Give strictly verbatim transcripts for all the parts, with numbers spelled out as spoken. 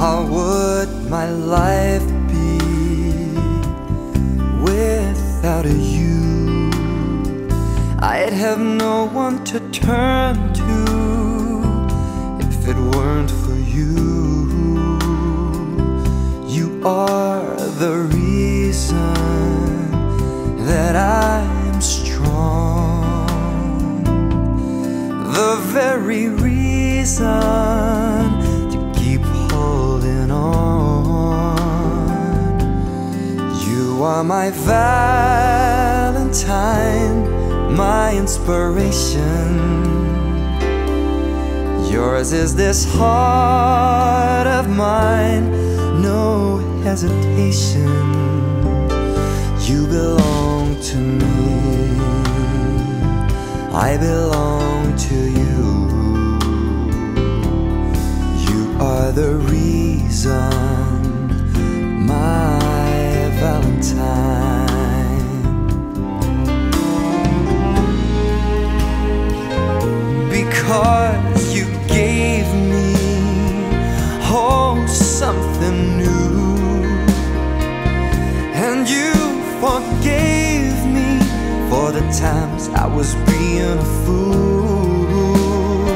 how would my life be without you? I'd have no one to turn to if it weren't for you. You are the reason that I'm strong, the very reason to keep holding on. You are my Valentine, my inspiration. Yours is this heart of mine, no hesitation. You belong to me, I belong to you. You are the reason, my Valentine. Because you gave me, oh, something new, and you forgave me for the times I was being a fool.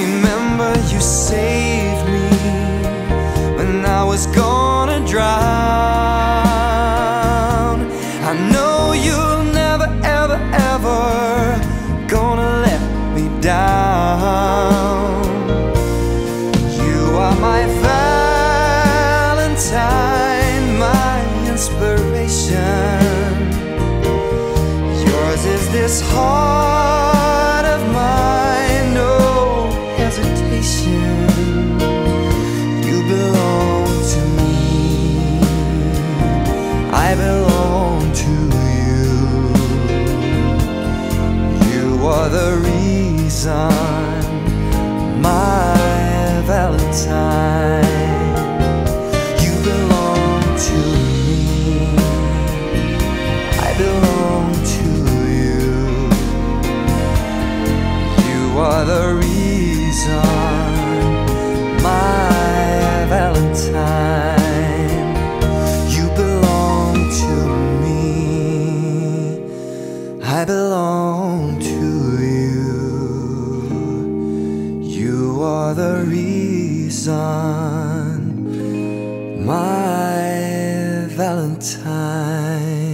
Remember, you saved me when I was gonna drown. I know you'll never, ever, ever gonna down. You are my Valentine, my inspiration. Yours is this heart of mine, no hesitation. You belong to me, I belong to you. You are the reason, my Valentine. You belong to me, I belong to you. You are the reason, my Valentine. You belong to me, I belong to you. You are the reason, my Valentine.